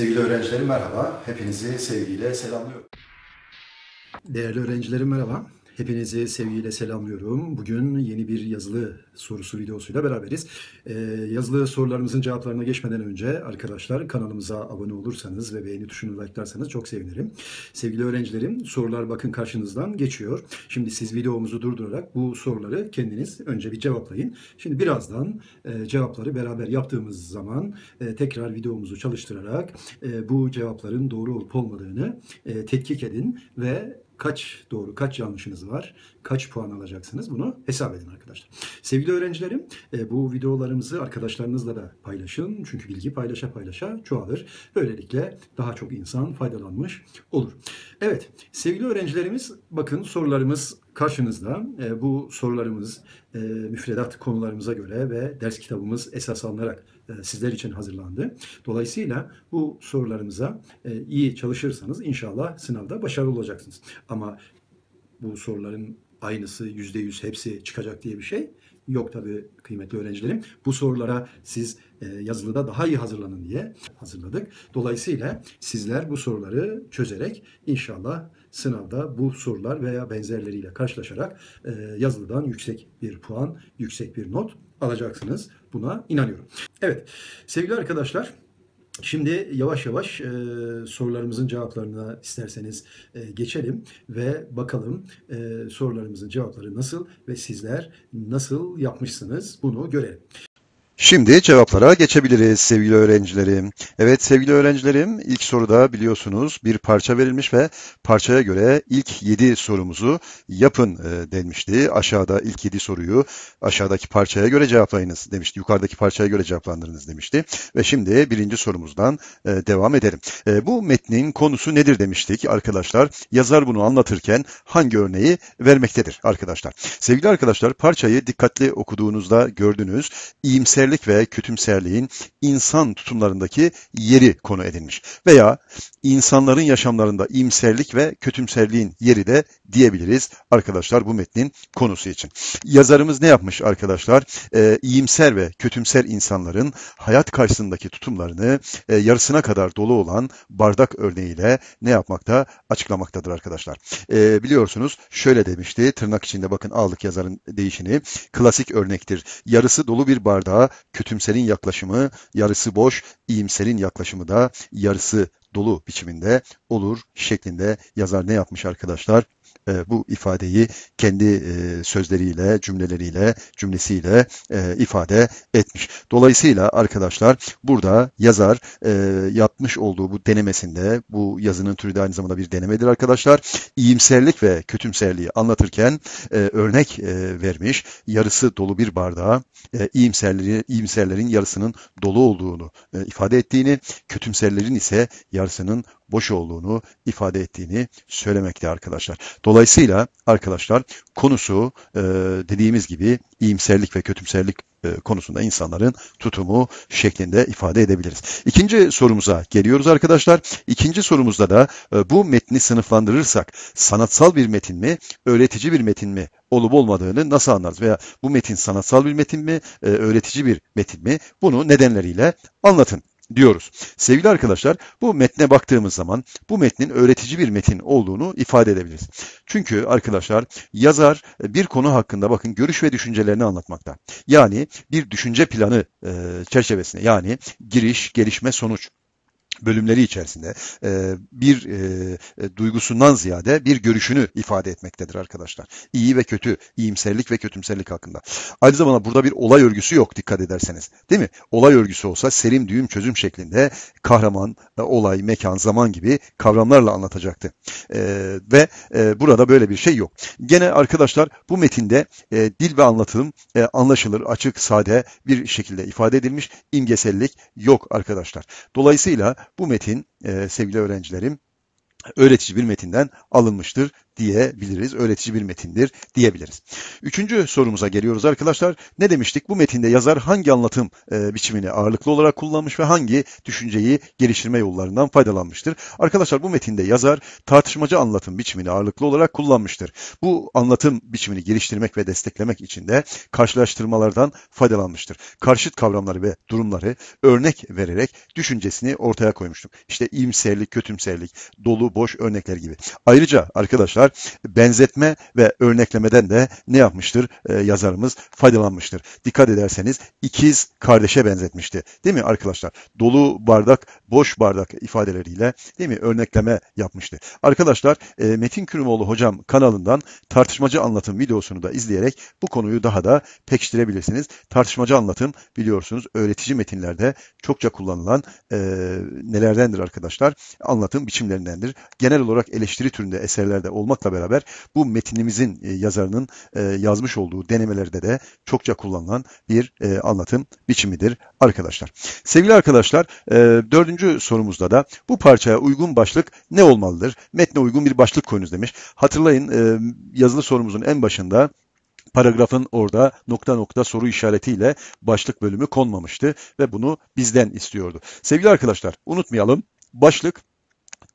Sevgili öğrencilerim merhaba, hepinizi sevgiyle selamlıyorum. Değerli öğrencilerim merhaba, hepinizi sevgiyle selamlıyorum. Bugün yeni bir yazılı sorusu videosuyla beraberiz. Yazılı sorularımızın cevaplarına geçmeden önce arkadaşlar kanalımıza abone olursanız ve beğeni tuşunu like'larsanız çok sevinirim. Sevgili öğrencilerim, sorular bakın karşınızdan geçiyor. Şimdi siz videomuzu durdurarak bu soruları kendiniz önce bir cevaplayın. Şimdi birazdan cevapları beraber yaptığımız zaman tekrar videomuzu çalıştırarak bu cevapların doğru olup olmadığını tetkik edin ve kaç doğru, kaç yanlışınız var, kaç puan alacaksınız bunu hesap edin arkadaşlar. Sevgili öğrencilerim, bu videolarımızı arkadaşlarınızla da paylaşın. Çünkü bilgi paylaşa paylaşa çoğalır. Böylelikle daha çok insan faydalanmış olur. Evet, sevgili öğrencilerimiz bakın sorularımız karşınızda. Bu sorularımız müfredat konularımıza göre ve ders kitabımız esas alınarak sizler için hazırlandı. Dolayısıyla bu sorularımıza iyi çalışırsanız inşallah sınavda başarılı olacaksınız. Ama bu soruların aynısı %100 hepsi çıkacak diye bir şey yok tabii kıymetli öğrencilerim. Bu sorulara siz yazılıda daha iyi hazırlanın diye hazırladık. Dolayısıyla sizler bu soruları çözerek inşallah sınavda bu sorular veya benzerleriyle karşılaşarak yazılıdan yüksek bir puan, yüksek bir not alacaksınız. Buna inanıyorum. Evet sevgili arkadaşlar. Şimdi yavaş yavaş sorularımızın cevaplarına isterseniz geçelim ve bakalım sorularımızın cevapları nasıl ve sizler nasıl yapmışsınız bunu görelim. Şimdi cevaplara geçebiliriz sevgili öğrencilerim. Evet sevgili öğrencilerim, ilk soruda biliyorsunuz bir parça verilmiş ve parçaya göre ilk 7 sorumuzu yapın denmişti. Aşağıda ilk 7 soruyu aşağıdaki parçaya göre cevaplayınız demişti. Yukarıdaki parçaya göre cevaplandırınız demişti. Ve şimdi birinci sorumuzdan devam edelim. Bu metnin konusu nedir demiştik arkadaşlar. Yazar bunu anlatırken hangi örneği vermektedir arkadaşlar. Sevgili arkadaşlar, parçayı dikkatli okuduğunuzda gördünüz. İyimser ve kötümserliğin insan tutumlarındaki yeri konu edilmiş. Veya insanların yaşamlarında iyimserlik ve kötümserliğin yeri de diyebiliriz arkadaşlar bu metnin konusu için. Yazarımız ne yapmış arkadaşlar? İyimser ve kötümser insanların hayat karşısındaki tutumlarını yarısına kadar dolu olan bardak örneğiyle ne yapmakta? Açıklamaktadır arkadaşlar. Biliyorsunuz şöyle demişti, tırnak içinde bakın aldık yazarın deyişini. Klasik örnektir. Yarısı dolu bir bardağa kötümserin yaklaşımı, yarısı boş, iyimserin yaklaşımı da yarısı dolu biçiminde olur şeklinde yazar ne yapmış arkadaşlar? Bu ifadeyi kendi sözleriyle, cümlesiyle ifade etmiş. Dolayısıyla arkadaşlar burada yazar yapmış olduğu bu denemesinde, bu yazının türü de aynı zamanda bir denemedir arkadaşlar. İyimserlik ve kötümserliği anlatırken örnek vermiş. Yarısı dolu bir bardağa iyimserlerin yarısının dolu olduğunu ifade ettiğini, kötümserlerin ise yarısının boş olduğunu ifade ettiğini söylemekte arkadaşlar. Dolayısıyla arkadaşlar konusu dediğimiz gibi iyimserlik ve kötümserlik konusunda insanların tutumu şeklinde ifade edebiliriz. İkinci sorumuza geliyoruz arkadaşlar. İkinci sorumuzda da bu metni sınıflandırırsak sanatsal bir metin mi, öğretici bir metin mi olup olmadığını nasıl anlarız? Veya bu metin sanatsal bir metin mi, öğretici bir metin mi? Bunu nedenleriyle anlatın diyoruz. Sevgili arkadaşlar, bu metne baktığımız zaman bu metnin öğretici bir metin olduğunu ifade edebiliriz. Çünkü arkadaşlar yazar bir konu hakkında bakın görüş ve düşüncelerini anlatmakta. Yani bir düşünce planı çerçevesinde, yani giriş, gelişme, sonuç bölümleri içerisinde bir duygusundan ziyade bir görüşünü ifade etmektedir arkadaşlar. İyi ve kötü, iyimserlik ve kötümserlik hakkında. Aynı zamanda burada bir olay örgüsü yok dikkat ederseniz. Değil mi? Olay örgüsü olsa serim, düğüm, çözüm şeklinde kahraman, olay, mekan, zaman gibi kavramlarla anlatacaktı. Ve burada böyle bir şey yok. Gene arkadaşlar bu metinde dil ve anlatım anlaşılır, açık, sade bir şekilde ifade edilmiş. İmgesellik yok arkadaşlar. Dolayısıyla bu metin sevgili öğrencilerim öğretici bir metinden alınmıştır diyebiliriz. Öğretici bir metindir diyebiliriz. Üçüncü sorumuza geliyoruz arkadaşlar. Ne demiştik? Bu metinde yazar hangi anlatım biçimini ağırlıklı olarak kullanmış ve hangi düşünceyi geliştirme yollarından faydalanmıştır? Arkadaşlar bu metinde yazar tartışmacı anlatım biçimini ağırlıklı olarak kullanmıştır. Bu anlatım biçimini geliştirmek ve desteklemek için de karşılaştırmalardan faydalanmıştır. Karşıt kavramları ve durumları örnek vererek düşüncesini ortaya koymuştuk. İşte iyimserlik, kötümserlik, dolu, boş örnekler gibi. Ayrıca arkadaşlar benzetme ve örneklemeden de ne yapmıştır? Yazarımız faydalanmıştır. Dikkat ederseniz ikiz kardeşe benzetmişti. Değil mi arkadaşlar? Dolu bardak, boş bardak ifadeleriyle değil mi? Örnekleme yapmıştı. Arkadaşlar Metin Kürümoğlu hocam kanalından tartışmacı anlatım videosunu da izleyerek bu konuyu daha da pekiştirebilirsiniz. Tartışmacı anlatım biliyorsunuz öğretici metinlerde çokça kullanılan nelerdendir arkadaşlar? Anlatım biçimlerindendir. Genel olarak eleştiri türünde eserlerde olmakla beraber bu metinimizin yazarının yazmış olduğu denemelerde de çokça kullanılan bir anlatım biçimidir arkadaşlar. Sevgili arkadaşlar dördüncü sorumuzda da bu parçaya uygun başlık ne olmalıdır? Metne uygun bir başlık koyunuz demiş. Hatırlayın yazılı sorumuzun en başında paragrafın orada nokta nokta soru işaretiyle başlık bölümü konmamıştı ve bunu bizden istiyordu. Sevgili arkadaşlar unutmayalım başlık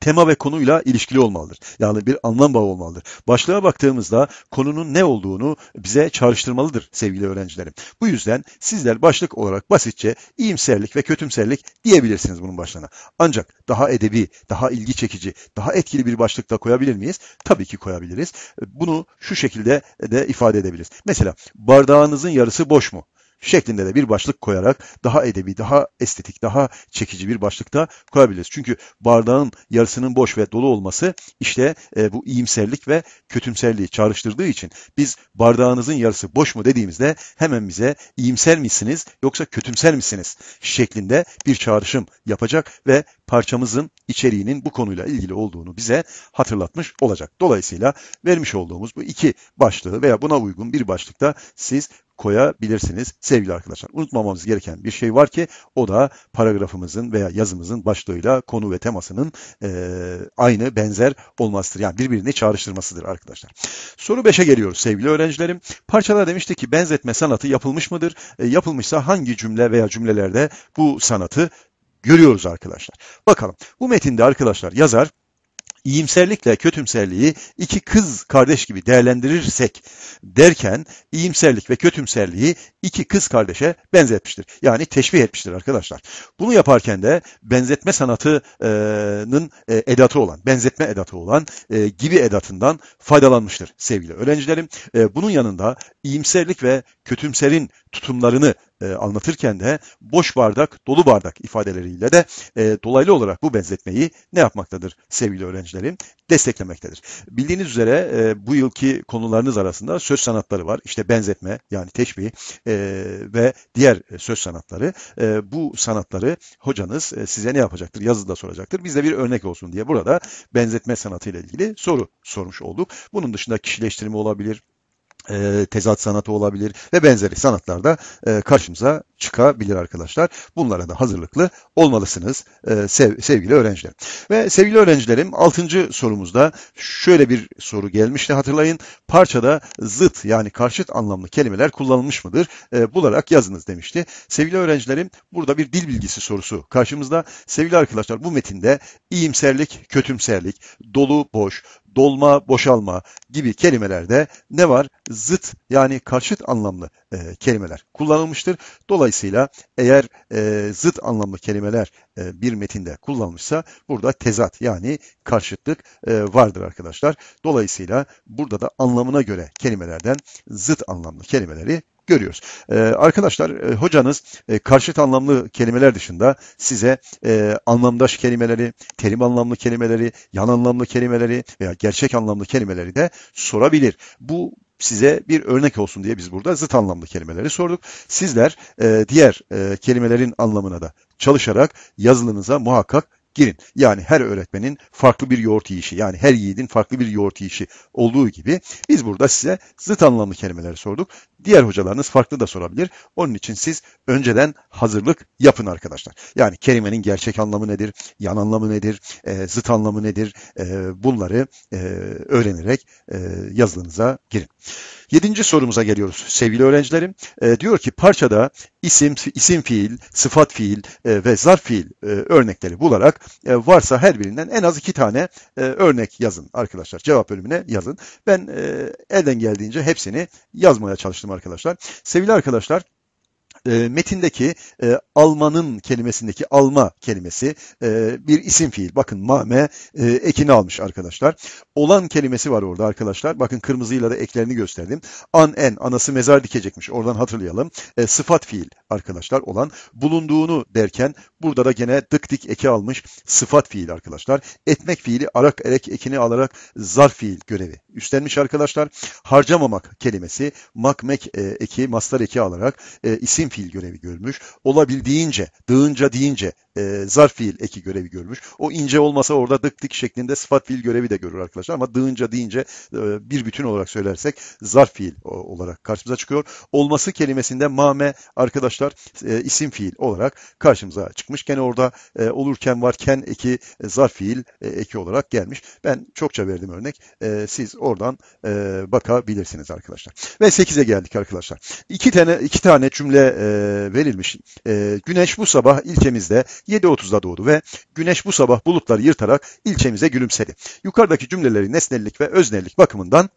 tema ve konuyla ilişkili olmalıdır. Yani bir anlam bağı olmalıdır. Başlığa baktığımızda konunun ne olduğunu bize çağrıştırmalıdır sevgili öğrencilerim. Bu yüzden sizler başlık olarak basitçe iyimserlik ve kötümserlik diyebilirsiniz bunun başlığına. Ancak daha edebi, daha ilgi çekici, daha etkili bir başlıkta koyabilir miyiz? Tabii ki koyabiliriz. Bunu şu şekilde de ifade edebiliriz. Mesela bardağınızın yarısı boş mu? Şeklinde de bir başlık koyarak daha edebi, daha estetik, daha çekici bir başlıkta koyabiliriz. Çünkü bardağın yarısının boş ve dolu olması işte bu iyimserlik ve kötümserliği çağrıştırdığı için biz bardağınızın yarısı boş mu dediğimizde hemen bize iyimser misiniz yoksa kötümser misiniz şeklinde bir çağrışım yapacak ve parçamızın içeriğinin bu konuyla ilgili olduğunu bize hatırlatmış olacak. Dolayısıyla vermiş olduğumuz bu iki başlığı veya buna uygun bir başlıkta siz koyabilirsiniz sevgili arkadaşlar. Unutmamamız gereken bir şey var ki o da paragrafımızın veya yazımızın başlığıyla konu ve temasının aynı benzer olmasıdır. Yani birbirini çağrıştırmasıdır arkadaşlar. Soru 5'e geliyoruz sevgili öğrencilerim. Parçada demişti ki benzetme sanatı yapılmış mıdır? Yapılmışsa hangi cümle veya cümlelerde bu sanatı görüyoruz arkadaşlar. Bakalım bu metinde arkadaşlar yazar İyimserlikle kötümserliği iki kız kardeş gibi değerlendirirsek derken iyimserlik ve kötümserliği iki kız kardeşe benzetmiştir. Yani teşbih etmiştir arkadaşlar. Bunu yaparken de benzetme sanatının edatı olan, benzetme edatı olan gibi edatından faydalanmıştır sevgili öğrencilerim. Bunun yanında iyimserlik ve kötümserin tutumlarını anlatırken de boş bardak, dolu bardak ifadeleriyle de dolaylı olarak bu benzetmeyi ne yapmaktadır sevgili öğrencilerim? Desteklemektedir. Bildiğiniz üzere bu yılki konularınız arasında söz sanatları var. İşte benzetme yani teşbih ve diğer söz sanatları. Bu sanatları hocanız size ne yapacaktır? Yazıda soracaktır. Biz de bir örnek olsun diye burada benzetme sanatıyla ilgili soru sormuş olduk. Bunun dışında kişileştirme olabilir. Tezat sanatı olabilir ve benzeri sanatlarda karşımıza çıkabilir arkadaşlar. Bunlara da hazırlıklı olmalısınız sevgili öğrenciler. Ve sevgili öğrencilerim 6. sorumuzda şöyle bir soru gelmişti hatırlayın. Parçada zıt yani karşıt anlamlı kelimeler kullanılmış mıdır? Bularak yazınız demişti. Sevgili öğrencilerim burada bir dil bilgisi sorusu karşımızda. Sevgili arkadaşlar bu metinde iyimserlik, kötümserlik, dolu, boş, dolma, boşalma gibi kelimelerde ne var? Zıt yani karşıt anlamlı kelimeler kullanılmıştır. Dolayısıyla eğer zıt anlamlı kelimeler bir metinde kullanılmışsa burada tezat yani karşıtlık vardır arkadaşlar. Dolayısıyla burada da anlamına göre kelimelerden zıt anlamlı kelimeleri görüyoruz. Arkadaşlar hocanız karşıt anlamlı kelimeler dışında size anlamdaş kelimeleri, terim anlamlı kelimeleri, yan anlamlı kelimeleri veya gerçek anlamlı kelimeleri de sorabilir. Bu size bir örnek olsun diye biz burada zıt anlamlı kelimeleri sorduk. Sizler diğer kelimelerin anlamına da çalışarak yazılınıza muhakkak girin. Yani her öğretmenin farklı bir yoğurt yiyişi, yani her yiğidin farklı bir yoğurt yiyişi olduğu gibi biz burada size zıt anlamlı kelimeleri sorduk. Diğer hocalarınız farklı da sorabilir. Onun için siz önceden hazırlık yapın arkadaşlar. Yani kelimenin gerçek anlamı nedir, yan anlamı nedir, zıt anlamı nedir, bunları öğrenerek yazılınıza girin. 7. sorumuza geliyoruz sevgili öğrencilerim. Diyor ki parçada isim fiil, sıfat fiil ve zarf fiil örnekleri bularak varsa her birinden en az 2 tane örnek yazın arkadaşlar. Cevap bölümüne yazın. Ben elden geldiğince hepsini yazmaya çalıştım arkadaşlar. Sevgili arkadaşlar, metindeki almanın kelimesindeki alma kelimesi bir isim fiil. Bakın mame ekini almış arkadaşlar. Olan kelimesi var orada arkadaşlar. Bakın kırmızıyla da eklerini gösterdim. An en, anası mezar dikecekmiş. Oradan hatırlayalım. Sıfat fiil arkadaşlar olan. Bulunduğunu derken burada da gene dık dik eki almış. Sıfat fiil arkadaşlar. Etmek fiili arak erek ekini alarak zarf fiil görevi üstlenmiş arkadaşlar. Harcamamak kelimesi makmek eki, mastar eki alarak isim fiil görevi görmüş. Olabildiğince, dığınca deyince zarf fiil eki görevi görmüş. O ince olmasa orada dık dik şeklinde sıfat fiil görevi de görür arkadaşlar. Ama dığınca deyince bir bütün olarak söylersek zarf fiil olarak karşımıza çıkıyor. Olması kelimesinde mame arkadaşlar isim fiil olarak karşımıza çıkmış. Gene orada olurken varken eki zarf fiil eki olarak gelmiş. Ben çokça verdim örnek. Siz oradan bakabilirsiniz arkadaşlar. Ve 8'e geldik arkadaşlar. 2 tane cümle verilmiş. Güneş bu sabah ilçemizde 7:30'da doğdu ve güneş bu sabah bulutları yırtarak ilçemize gülümsedi. Yukarıdaki cümleleri nesnellik ve öznellik bakımından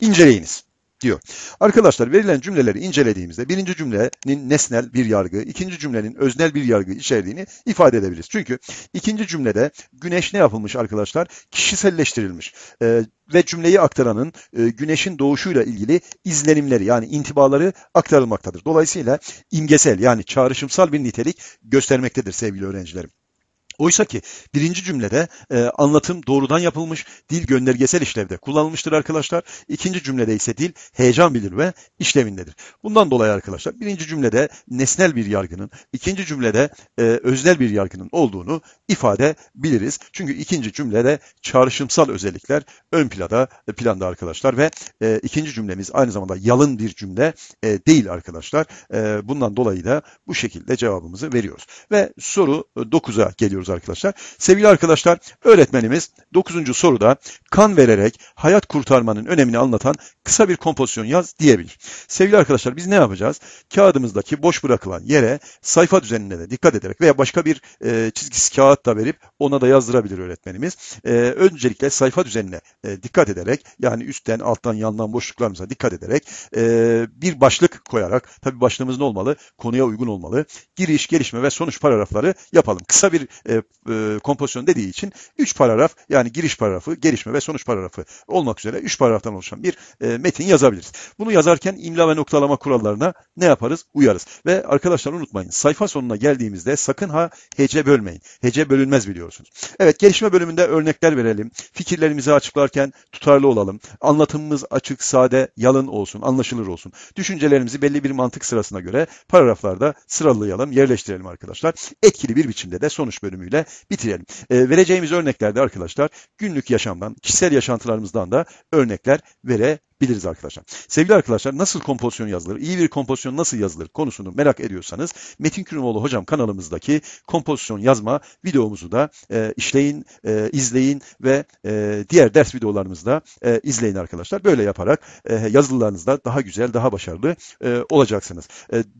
inceleyiniz diyor. Arkadaşlar verilen cümleleri incelediğimizde birinci cümlenin nesnel bir yargı, ikinci cümlenin öznel bir yargı içerdiğini ifade edebiliriz. Çünkü ikinci cümlede güneş ne yapılmış arkadaşlar? Kişiselleştirilmiş. Ve cümleyi aktaranın güneşin doğuşuyla ilgili izlenimleri, yani intibaları aktarılmaktadır. Dolayısıyla imgesel, yani çağrışımsal bir nitelik göstermektedir sevgili öğrencilerim. Oysa ki birinci cümlede anlatım doğrudan yapılmış, dil göndergesel işlevde kullanılmıştır arkadaşlar. İkinci cümlede ise dil heyecan bildirme işlevindedir. Bundan dolayı arkadaşlar birinci cümlede nesnel bir yargının, ikinci cümlede öznel bir yargının olduğunu ifade biliriz. Çünkü ikinci cümlede çağrışımsal özellikler ön planda arkadaşlar ve ikinci cümlemiz aynı zamanda yalın bir cümle değil arkadaşlar. Bundan dolayı da bu şekilde cevabımızı veriyoruz. Ve soru 9'a geliyoruz arkadaşlar. Sevgili arkadaşlar, öğretmenimiz 9. soruda kan vererek hayat kurtarmanın önemini anlatan kısa bir kompozisyon yaz diyebilir. Sevgili arkadaşlar, biz ne yapacağız? Kağıdımızdaki boş bırakılan yere sayfa düzenine de dikkat ederek veya başka bir çizgisi kağıt da verip ona da yazdırabilir öğretmenimiz. Öncelikle sayfa düzenine dikkat ederek, yani üstten alttan yandan boşluklarımıza dikkat ederek bir başlık koyarak, tabii başlığımız ne olmalı? Konuya uygun olmalı. Giriş, gelişme ve sonuç paragrafları yapalım. Kısa bir kompozisyon dediği için 3 paragraf, yani giriş paragrafı, gelişme ve sonuç paragrafı olmak üzere 3 paragraftan oluşan bir metin yazabiliriz. Bunu yazarken imla ve noktalama kurallarına ne yaparız? Uyarız. Ve arkadaşlar unutmayın, sayfa sonuna geldiğimizde sakın ha hece bölmeyin. Hece bölünmez biliyorsunuz. Evet, gelişme bölümünde örnekler verelim. Fikirlerimizi açıklarken tutarlı olalım. Anlatımımız açık, sade, yalın olsun, anlaşılır olsun. Düşüncelerimizi belli bir mantık sırasına göre paragraflarda sıralayalım, yerleştirelim arkadaşlar. Etkili bir biçimde de sonuç bölümüyle bitirelim. Vereceğimiz örneklerde arkadaşlar günlük yaşamdan, kişisel yaşantılarımızdan da örnekler verebiliriz arkadaşlar. Sevgili arkadaşlar, nasıl kompozisyon yazılır, iyi bir kompozisyon nasıl yazılır konusunu merak ediyorsanız Metin Kürümoğlu Hocam kanalımızdaki kompozisyon yazma videomuzu da işleyin, izleyin ve diğer ders videolarımızı da izleyin arkadaşlar. Böyle yaparak yazılılarınızda daha güzel, daha başarılı olacaksınız.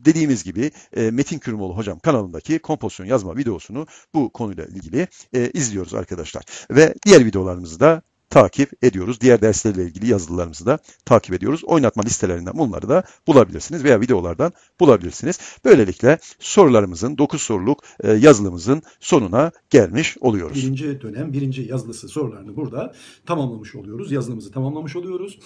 Dediğimiz gibi Metin Kürümoğlu Hocam kanalındaki kompozisyon yazma videosunu bu konuyla ilgili izliyoruz arkadaşlar. Ve diğer videolarımızı da takip ediyoruz. Diğer derslerle ilgili yazılılarımızı da takip ediyoruz. Oynatma listelerinden bunları da bulabilirsiniz veya videolardan bulabilirsiniz. Böylelikle sorularımızın, 9 soruluk yazılımızın sonuna gelmiş oluyoruz. Birinci dönem, birinci yazılısı sorularını burada tamamlamış oluyoruz. Yazılımızı tamamlamış oluyoruz.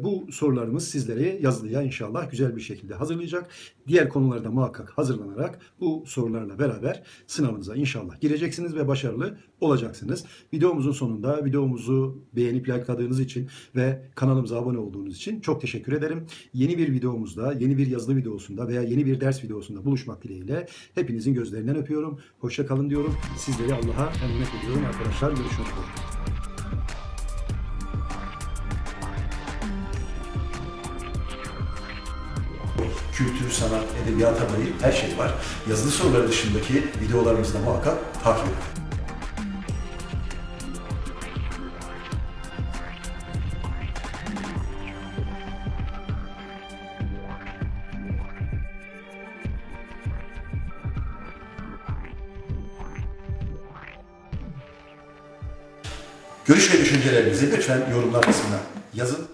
Bu sorularımız sizlere yazılıya inşallah güzel bir şekilde hazırlayacak. Diğer konularda muhakkak hazırlanarak bu sorularla beraber sınavınıza inşallah gireceksiniz ve başarılı olacaksınız. Videomuzun sonunda videomuzu videoyu beğenip likeladığınız için ve kanalımıza abone olduğunuz için çok teşekkür ederim. Yeni bir videomuzda, yeni bir yazılı videosunda veya yeni bir ders videosunda buluşmak dileğiyle hepinizin gözlerinden öpüyorum. Hoşça kalın diyorum. Sizleri Allah'a emanet ediyorum arkadaşlar. Görüşmek üzere. Kültür, sanat, edebiyata dair her şey var. Yazılı soruları dışındaki videolarımızda muhakkak takip edin. Görüş ve düşüncelerinizi lütfen yorumlar kısmına yazın.